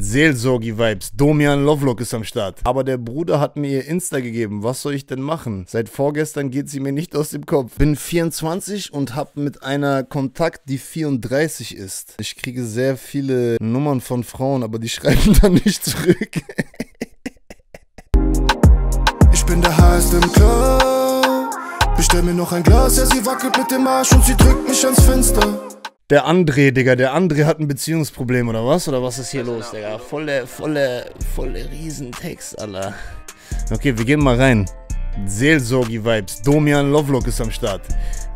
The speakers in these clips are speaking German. Seelsorgi-Vibes, Domian Lovelock ist am Start. Aber der Bruder hat mir ihr Insta gegeben, was soll ich denn machen? Seit vorgestern geht sie mir nicht aus dem Kopf. Bin 24 und hab mit einer Kontakt, die 34 ist. Ich kriege sehr viele Nummern von Frauen, aber die schreiben dann nicht zurück. Ich bin der Heiß im Club, bestell mir noch ein Glas, ja sie wackelt mit dem Arsch und sie drückt mich ans Fenster. Der André, Digga, der André hat ein Beziehungsproblem, oder was? Oder was ist hier los, Digga? Volle Riesentext, Alter. Okay, wir gehen mal rein. Seelsorgi-Vibes, Domian Lovelock ist am Start.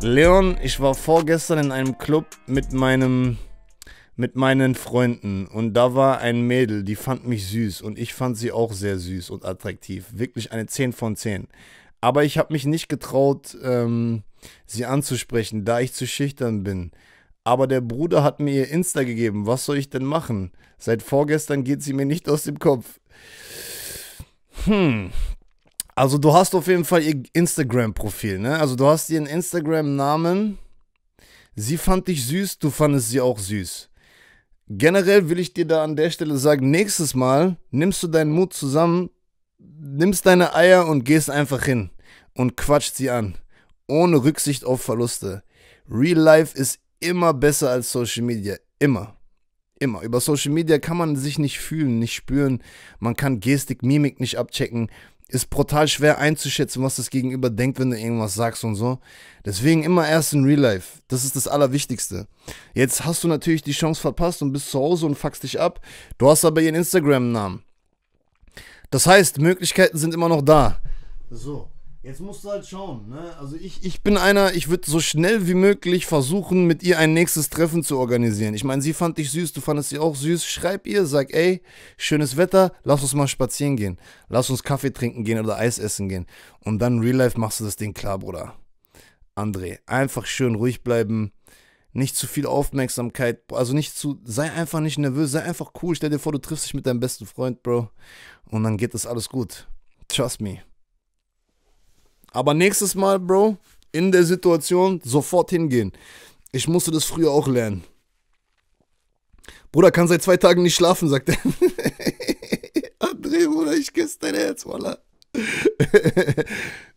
Leon, ich war vorgestern in einem Club mit meinen Freunden und da war ein Mädel, die fand mich süß und ich fand sie auch sehr süß und attraktiv. Wirklich eine 10 von 10. Aber ich habe mich nicht getraut, sie anzusprechen, da ich zu schüchtern bin. Aber der Bruder hat mir ihr Insta gegeben. Was soll ich denn machen? Seit vorgestern geht sie mir nicht aus dem Kopf. Also du hast auf jeden Fall ihr Instagram-Profil, ne? Also du hast ihren Instagram-Namen. Sie fand dich süß, du fandest sie auch süß. Generell will ich dir da an der Stelle sagen, nächstes Mal nimmst du deinen Mut zusammen, nimmst deine Eier und gehst einfach hin und quatscht sie an. Ohne Rücksicht auf Verluste. Real Life ist immer besser als Social Media. Immer. Immer. Über Social Media kann man sich nicht fühlen, nicht spüren. Man kann Gestik, Mimik nicht abchecken. Ist brutal schwer einzuschätzen, was das Gegenüber denkt, wenn du irgendwas sagst und so. Deswegen immer erst in Real Life. Das ist das Allerwichtigste. Jetzt hast du natürlich die Chance verpasst und bist zu Hause und fuckst dich ab. Du hast aber ihren Instagram-Namen. Das heißt, Möglichkeiten sind immer noch da. So. Jetzt musst du halt schauen, ne? Also ich bin einer, ich würde so schnell wie möglich versuchen, mit ihr ein nächstes Treffen zu organisieren. Ich meine, sie fand dich süß, du fandest sie auch süß. Schreib ihr, sag, ey, schönes Wetter, lass uns mal spazieren gehen. Lass uns Kaffee trinken gehen oder Eis essen gehen. Und dann in Real Life machst du das Ding klar, Bruder. André, einfach schön ruhig bleiben. Nicht zu viel Aufmerksamkeit, also sei einfach nicht nervös, sei einfach cool. Stell dir vor, du triffst dich mit deinem besten Freund, Bro. Und dann geht das alles gut. Trust me. Aber nächstes Mal, Bro, in der Situation sofort hingehen. Ich musste das früher auch lernen. Bruder, kann seit 2 Tagen nicht schlafen, sagt er. André, Bruder, ich küsse dein Herz, Wallah.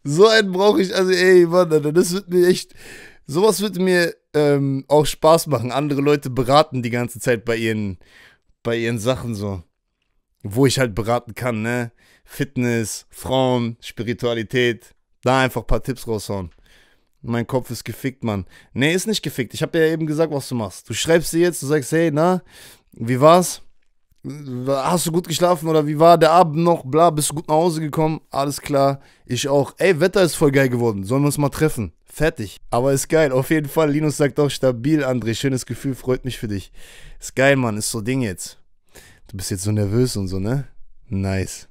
So einen brauche ich, also ey, Mann, das wird mir echt, sowas wird mir auch Spaß machen. Andere Leute beraten die ganze Zeit bei ihren Sachen so. Wo ich halt beraten kann, ne? Fitness, Frauen, Spiritualität. Da einfach ein paar Tipps raushauen. Mein Kopf ist gefickt, Mann. Nee, ist nicht gefickt. Ich habe dir ja eben gesagt, was du machst. Du schreibst dir jetzt, du sagst, hey, na, wie war's? Hast du gut geschlafen oder wie war der Abend noch? Bla, bist du gut nach Hause gekommen? Alles klar, ich auch. Ey, Wetter ist voll geil geworden. Sollen wir uns mal treffen? Fertig. Aber ist geil, auf jeden Fall. Linus sagt auch stabil, André. Schönes Gefühl, freut mich für dich. Ist geil, Mann, ist so Ding jetzt. Du bist jetzt so nervös und so, ne? Nice.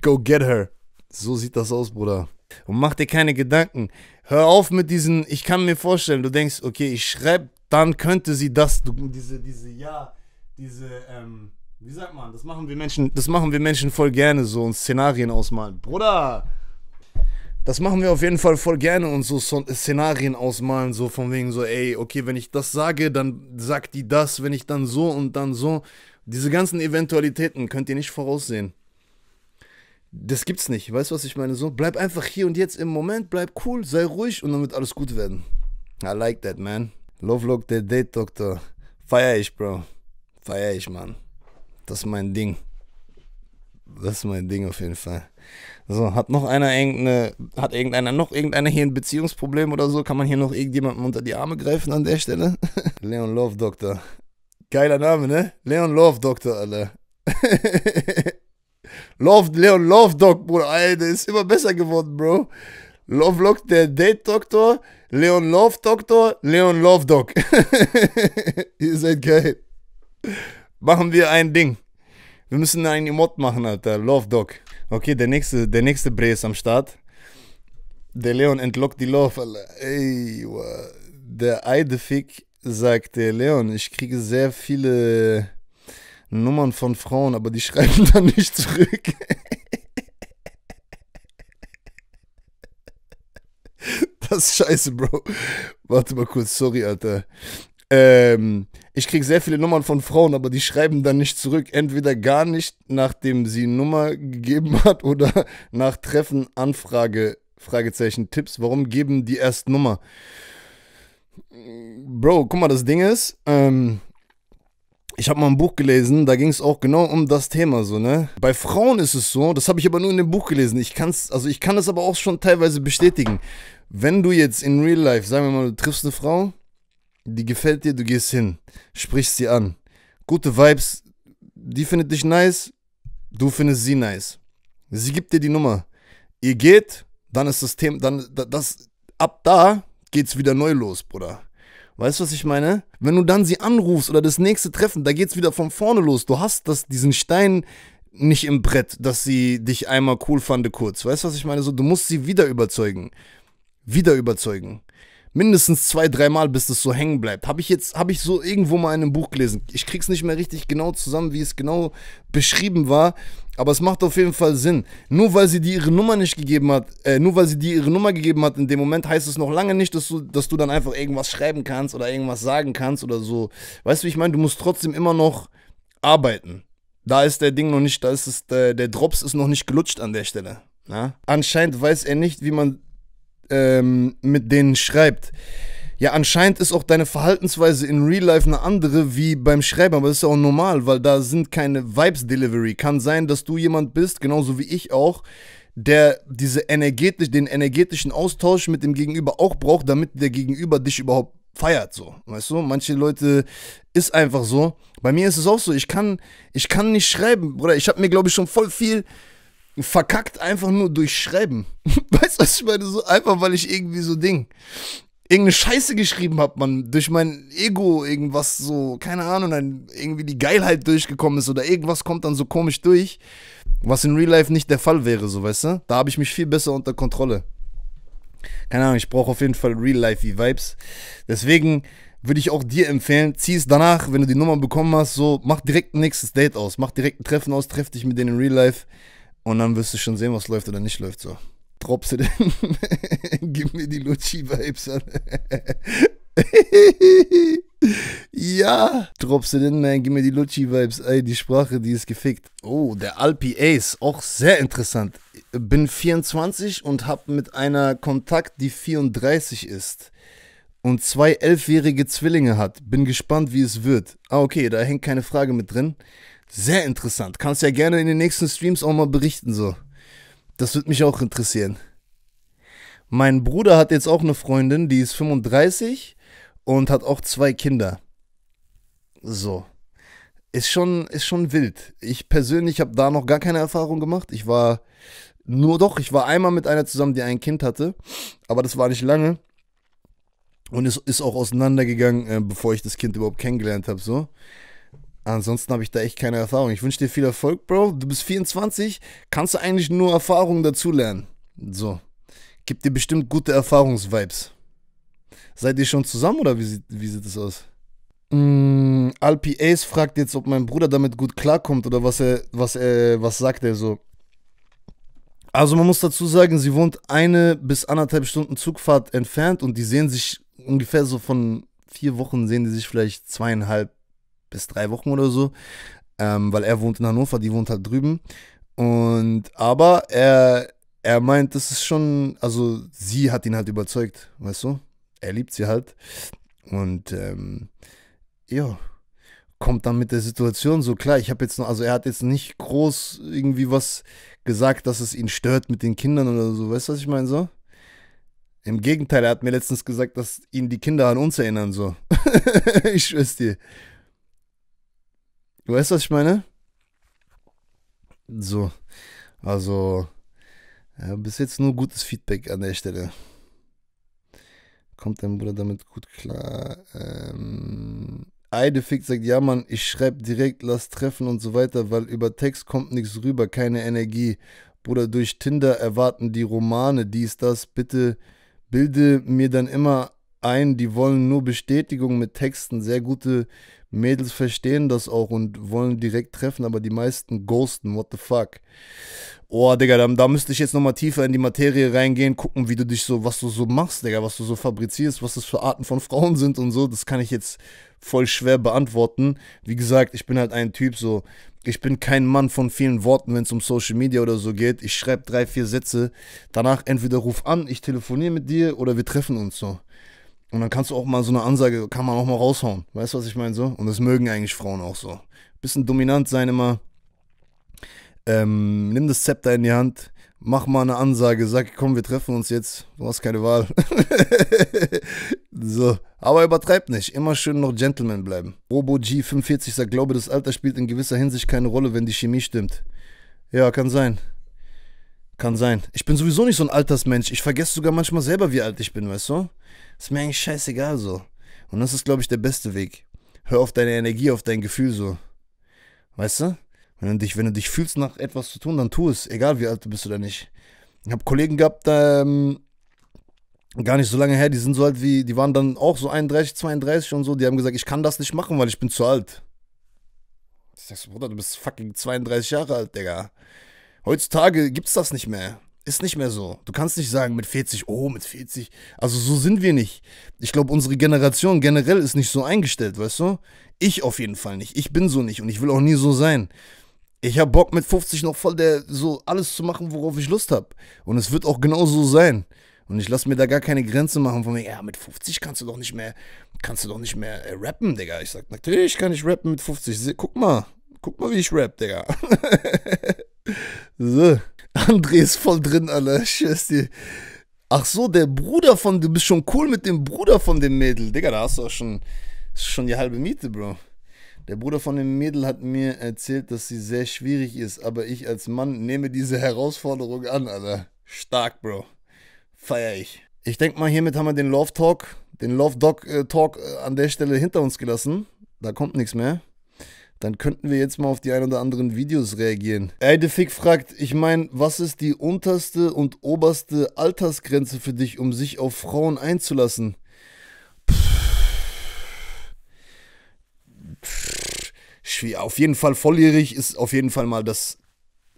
Go get her. So sieht das aus, Bruder. Und mach dir keine Gedanken. Hör auf mit diesen, ich kann mir vorstellen, du denkst, okay, ich schreibe, dann könnte sie das. Wie sagt man, das machen wir Menschen voll gerne, so uns Szenarien ausmalen. Bruder, das machen wir auf jeden Fall voll gerne, uns so Szenarien ausmalen, so von wegen so, ey, okay, wenn ich das sage, dann sagt die das, wenn ich dann so und dann so. Diese ganzen Eventualitäten könnt ihr nicht voraussehen. Das gibt's nicht, weißt du, was ich meine? So, bleib einfach hier und jetzt im Moment, bleib cool, sei ruhig und dann wird alles gut werden. I like that, man. Lovelock, der Date-Doktor. Feier ich, Bro. Feier ich, Mann. Das ist mein Ding. Das ist mein Ding auf jeden Fall. So, hat irgendeiner hier ein Beziehungsproblem oder so? Kann man hier noch irgendjemandem unter die Arme greifen an der Stelle? Leon Lovelock. Geiler Name, ne? Leon Lovelock, Alter. Leon Lovelock, Bruder, Alter, ist immer besser geworden, Bro. Lovelock, der Date-Doktor, Leon Love-Doktor, Leon Lovelock. Ihr seid geil. Machen wir ein Ding. Wir müssen ein Emote machen, Alter, Lovelock. Okay, der nächste Bre ist am Start. Der Leon entlockt die Love, Alter. Ey, der Eidefick sagt, der Leon, ich kriege sehr viele Nummern von Frauen, aber die schreiben dann nicht zurück. Das ist scheiße, Bro. Warte mal kurz, sorry, Alter. Ich kriege sehr viele Nummern von Frauen, aber die schreiben dann nicht zurück. Entweder gar nicht, nachdem sie Nummer gegeben hat, oder nach Treffen, Anfrage, Fragezeichen, Tipps. Warum geben die erst Nummer? Bro, guck mal, das Ding ist, ich habe mal ein Buch gelesen, da ging es auch genau um das Thema so, ne? Bei Frauen ist es so, das habe ich aber nur in dem Buch gelesen. Ich kann das aber auch schon teilweise bestätigen. Wenn du jetzt in Real Life, sagen wir mal, du triffst eine Frau, die gefällt dir, du gehst hin, sprichst sie an. Gute Vibes, die findet dich nice, du findest sie nice. Sie gibt dir die Nummer. Ihr geht, dann ist das Thema, ab da geht's wieder neu los, Bruder. Weißt du, was ich meine? Wenn du dann sie anrufst oder das nächste Treffen, da geht's wieder von vorne los. Du hast diesen Stein nicht im Brett, dass sie dich einmal cool fand kurz. Weißt du, was ich meine? So, du musst sie wieder überzeugen. Wieder überzeugen. Mindestens 2-3 Mal, bis das so hängen bleibt. Habe ich so irgendwo mal in einem Buch gelesen. Ich krieg's nicht mehr richtig genau zusammen, wie es genau beschrieben war. Aber es macht auf jeden Fall Sinn. Nur weil sie dir ihre Nummer nicht gegeben hat, in dem Moment heißt es noch lange nicht, dass du dann einfach irgendwas schreiben kannst oder irgendwas sagen kannst oder so. Weißt du, wie ich meine? Du musst trotzdem immer noch arbeiten. Da ist der Ding noch nicht, der Drops ist noch nicht gelutscht an der Stelle. Na? Anscheinend weiß er nicht, wie man mit denen schreibt. Ja, anscheinend ist auch deine Verhaltensweise in Real Life eine andere wie beim Schreiben, aber das ist ja auch normal, weil da sind keine Vibes-Delivery. Kann sein, dass du jemand bist, genauso wie ich auch, der den energetischen Austausch mit dem Gegenüber auch braucht, damit der Gegenüber dich überhaupt feiert, so. Weißt du, manche Leute ist einfach so. Bei mir ist es auch so, ich kann nicht schreiben, Bruder. Ich habe mir, glaube ich, schon voll viel verkackt, einfach nur durch Schreiben. Weißt du, was ich meine? So einfach, weil ich irgendwie so irgendeine Scheiße geschrieben habe, man, durch mein Ego irgendwas so, keine Ahnung, dann irgendwie die Geilheit durchgekommen ist oder irgendwas kommt dann so komisch durch, was in Real Life nicht der Fall wäre, so, weißt du? Da habe ich mich viel besser unter Kontrolle. Keine Ahnung, ich brauche auf jeden Fall Real Life Vibes. Deswegen würde ich auch dir empfehlen, zieh es danach, wenn du die Nummer bekommen hast, so, mach direkt ein nächstes Date aus, mach direkt ein Treffen aus, treff dich mit denen in Real Life und dann wirst du schon sehen, was läuft oder nicht läuft, so. Dropse denn. Gib mir die Lutschi-Vibes an. Ja. Dropse denn, man. Gib mir die Lutschi-Vibes. Ey, die Sprache, die ist gefickt. Oh, der Alpi Ace. Auch sehr interessant. Bin 24 und hab mit einer Kontakt, die 34 ist. Und 2 elfjährige Zwillinge hat. Bin gespannt, wie es wird. Ah, okay, da hängt keine Frage mit drin. Sehr interessant. Kannst ja gerne in den nächsten Streams auch mal berichten, so. Das würde mich auch interessieren. Mein Bruder hat jetzt auch eine Freundin, die ist 35 und hat auch 2 Kinder. So. Ist schon wild. Ich persönlich habe da noch gar keine Erfahrung gemacht. Ich war einmal mit einer zusammen, die ein Kind hatte. Aber das war nicht lange. Und es ist auch auseinandergegangen, bevor ich das Kind überhaupt kennengelernt habe, so. Ansonsten habe ich da echt keine Erfahrung. Ich wünsche dir viel Erfolg, Bro. Du bist 24, kannst du eigentlich nur Erfahrungen dazulernen. So, gibt dir bestimmt gute Erfahrungsvibes. Seid ihr schon zusammen oder wie sieht das aus? Alpi Ace fragt jetzt, ob mein Bruder damit gut klarkommt oder was sagt er so. Also man muss dazu sagen, sie wohnt 1 bis 1,5 Stunden Zugfahrt entfernt und die sehen sich ungefähr so von 4 Wochen, sehen die sich vielleicht 2,5 bis 3 Wochen oder so, weil er wohnt in Hannover, die wohnt halt drüben. Aber er meint, das ist schon, also sie hat ihn halt überzeugt, weißt du? Er liebt sie halt. Und ja, kommt dann mit der Situation so klar. Er hat jetzt nicht groß irgendwie was gesagt, dass es ihn stört mit den Kindern oder so, weißt du, was ich meine so? Im Gegenteil, er hat mir letztens gesagt, dass ihn die Kinder an uns erinnern, so. Ich schwör's dir. Du weißt, was ich meine? So, also, ja, bis jetzt nur gutes Feedback an der Stelle. Kommt dein Bruder damit gut klar? Eidefix sagt, ja Mann, ich schreibe direkt, lass treffen und so weiter, weil über Text kommt nichts rüber, keine Energie. Bruder, durch Tinder erwarten die Romane, dies, das, bitte bilde mir dann immer einen, die wollen nur Bestätigung mit Texten. Sehr gute Mädels verstehen das auch und wollen direkt treffen, aber die meisten ghosten. What the fuck? Oh, Digga, da müsste ich jetzt nochmal tiefer in die Materie reingehen, gucken, wie du dich so, was du so machst, Digga, was du so fabrizierst, was das für Arten von Frauen sind und so. Das kann ich jetzt voll schwer beantworten. Wie gesagt, ich bin halt ein Typ so, ich bin kein Mann von vielen Worten, wenn es um Social Media oder so geht. Ich schreibe 3, 4 Sätze, danach entweder ruf an, ich telefoniere mit dir oder wir treffen uns so. Und dann kannst du auch mal so eine Ansage, kann man auch mal raushauen. Weißt du, was ich meine so? Und das mögen eigentlich Frauen auch so. Bisschen dominant sein immer. Nimm das Zepter in die Hand, mach mal eine Ansage, sag, komm, wir treffen uns jetzt. Du hast keine Wahl. So. Aber übertreib nicht. Immer schön noch Gentleman bleiben. Robo G45 sagt, glaube, das Alter spielt in gewisser Hinsicht keine Rolle, wenn die Chemie stimmt. Ja, kann sein. Kann sein. Ich bin sowieso nicht so ein Altersmensch. Ich vergesse sogar manchmal selber, wie alt ich bin, weißt du? Ist mir eigentlich scheißegal so. Und das ist, glaube ich, der beste Weg. Hör auf deine Energie, auf dein Gefühl so. Weißt du? Wenn du dich fühlst, nach etwas zu tun, dann tu es. Egal, wie alt du bist oder nicht. Ich habe Kollegen gehabt, gar nicht so lange her, die sind so alt wie, die waren dann auch so 31, 32 und so. Die haben gesagt, ich kann das nicht machen, weil ich bin zu alt. Ich sag so, Bruder, du bist fucking 32 Jahre alt, Digga. Heutzutage gibt's das nicht mehr. Ist nicht mehr so. Du kannst nicht sagen, mit 40, oh, mit 40. Also so sind wir nicht. Ich glaube, unsere Generation generell ist nicht so eingestellt, weißt du? Ich auf jeden Fall nicht. Ich bin so nicht und ich will auch nie so sein. Ich habe Bock, mit 50 noch voll so alles zu machen, worauf ich Lust habe. Und es wird auch genau so sein. Und ich lasse mir da gar keine Grenze machen von mir, ja, mit 50 kannst du doch nicht mehr rappen, Digga. Ich sag, natürlich kann ich rappen mit 50. Guck mal, wie ich rapp, Digga. So. André ist voll drin, Alter. Ach so, der Bruder von, du bist schon cool mit dem Bruder von dem Mädel. Digga, da hast du auch schon, das ist schon die halbe Miete, Bro. Der Bruder von dem Mädel hat mir erzählt, dass sie sehr schwierig ist, aber ich als Mann nehme diese Herausforderung an, Alter. Stark, Bro. Feier ich. Ich denke mal, hiermit haben wir den Love Dog Talk an der Stelle hinter uns gelassen. Da kommt nichts mehr. Dann könnten wir jetzt mal auf die ein oder anderen Videos reagieren. Eidefick fragt, ich meine, was ist die unterste und oberste Altersgrenze für dich, um sich auf Frauen einzulassen? Auf jeden Fall volljährig ist auf jeden Fall mal das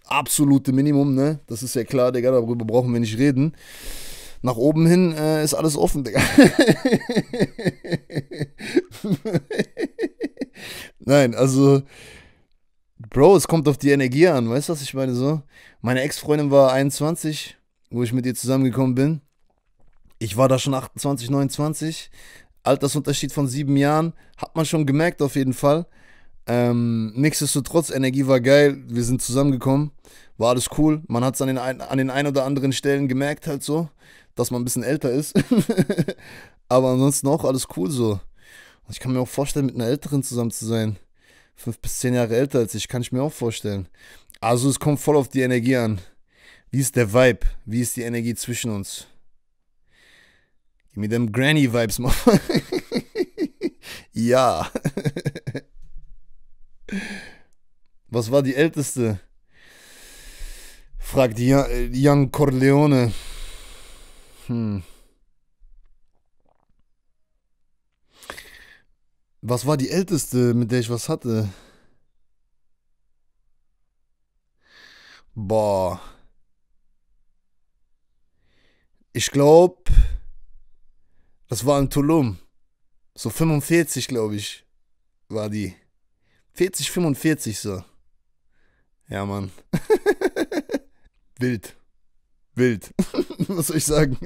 absolute Minimum, ne? Das ist ja klar, Digga, darüber brauchen wir nicht reden. Nach oben hin ist alles offen, Digga. Nein, also, Bro, es kommt auf die Energie an, weißt du, was ich meine so? Meine Ex-Freundin war 21, wo ich mit ihr zusammengekommen bin. Ich war da schon 28, 29. Altersunterschied von 7 Jahren, hat man schon gemerkt auf jeden Fall. Nichtsdestotrotz, Energie war geil, wir sind zusammengekommen, war alles cool. Man hat es an den ein oder anderen Stellen gemerkt halt so, dass man ein bisschen älter ist. Aber ansonsten auch alles cool so. Und ich kann mir auch vorstellen, mit einer Älteren zusammen zu sein. 5 bis 10 Jahre älter als ich, kann ich mir auch vorstellen. Also es kommt voll auf die Energie an. Wie ist der Vibe? Wie ist die Energie zwischen uns? Gib mir dem Granny-Vibes mal. Ja. Was war die älteste? Fragt Young Corleone. Was war die älteste, mit der ich was hatte? Boah. Ich glaube, das war in Tulum. So 45, glaube ich, war die. 40, 45 so. Ja, Mann. Wild. Wild. Was soll ich sagen?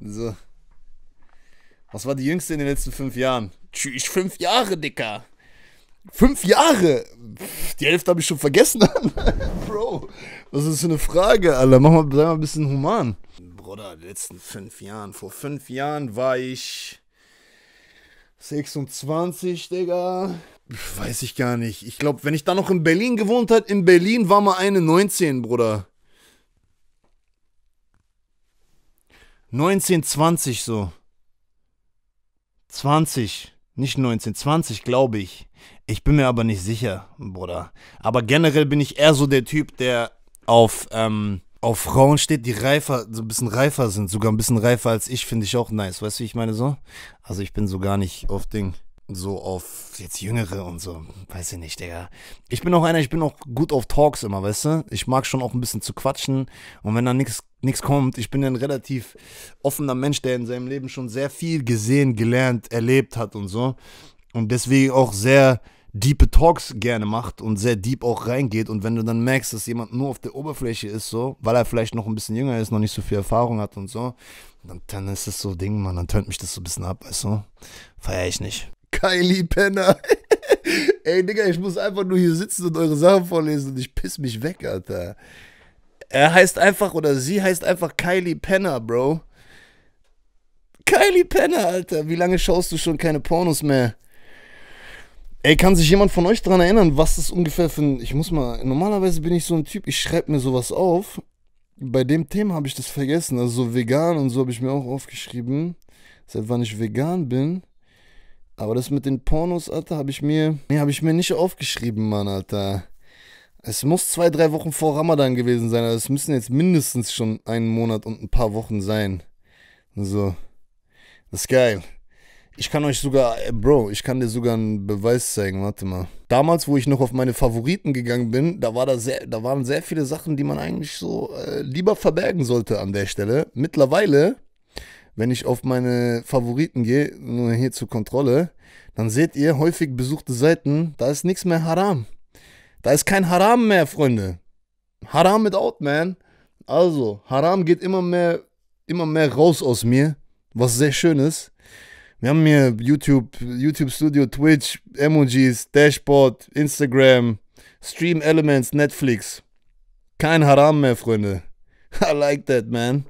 So. Was war die jüngste in den letzten 5 Jahren? Tschüss, 5 Jahre, Dicker. 5 Jahre? Pff, die Hälfte habe ich schon vergessen. Bro, was ist das für eine Frage, Alter? Sei mal ein bisschen human. Bruder, die letzten 5 Jahren. Vor 5 Jahren war ich 26, Digga. Weiß ich gar nicht. Ich glaube, wenn ich da noch in Berlin gewohnt hätte, in Berlin war mal eine 19, Bruder. 19, 20 so. 20, nicht 19, 20 glaube ich. Ich bin mir aber nicht sicher, Bruder. Aber generell bin ich eher so der Typ, der auf auf Frauen steht, die reifer, so ein bisschen reifer sind, sogar ein bisschen reifer als ich, finde ich auch nice. Weißt du, wie ich meine so? Also ich bin so gar nicht auf Ding, so auf jetzt Jüngere und so, weiß ich nicht, Digga. Ich bin auch einer, ich bin auch gut auf Talks immer, weißt du? Ich mag schon auch ein bisschen zu quatschen und wenn da nichts kommt, ich bin ein relativ offener Mensch, der in seinem Leben schon sehr viel gesehen, gelernt, erlebt hat und so. Und deswegen auch sehr deepe Talks gerne macht und sehr deep auch reingeht. Und wenn du dann merkst, dass jemand nur auf der Oberfläche ist, so, weil er vielleicht noch ein bisschen jünger ist, noch nicht so viel Erfahrung hat und so, dann ist das so Ding, Mann, dann tönt mich das so ein bisschen ab, weißt du? Feier ich nicht. Kylie Penner. Ey, Digga, ich muss einfach nur hier sitzen und eure Sachen vorlesen und ich piss mich weg, Alter. Er heißt einfach, oder sie heißt einfach Kylie Penner, Bro. Kylie Penner, Alter. Wie lange schaust du schon keine Pornos mehr? Ey, kann sich jemand von euch daran erinnern, was das ungefähr für ein... Ich muss mal... Normalerweise bin ich so ein Typ, ich schreibe mir sowas auf. Bei dem Thema habe ich das vergessen. Also so vegan und so habe ich mir auch aufgeschrieben. Seit wann ich vegan bin. Aber das mit den Pornos, Alter, habe ich mir... Nee, habe ich mir nicht aufgeschrieben, Mann, Alter. Es muss 2, 3 Wochen vor Ramadan gewesen sein. Also es müssen jetzt mindestens schon einen Monat und ein paar Wochen sein. So. Das ist geil. Ich kann euch sogar, Bro, ich kann dir sogar einen Beweis zeigen, warte mal. Damals, wo ich noch auf meine Favoriten gegangen bin, da waren sehr viele Sachen, die man eigentlich so lieber verbergen sollte an der Stelle. Mittlerweile, wenn ich auf meine Favoriten gehe, nur hier zur Kontrolle, dann seht ihr häufig besuchte Seiten, da ist nichts mehr Haram. Da ist kein Haram mehr, Freunde. Haram mit out, man. Also, Haram geht immer mehr raus aus mir, was sehr schön ist. Wir haben hier YouTube Studio, Twitch, Emojis, Dashboard, Instagram, Stream Elements, Netflix. Kein Haram mehr, Freunde. I like that, man.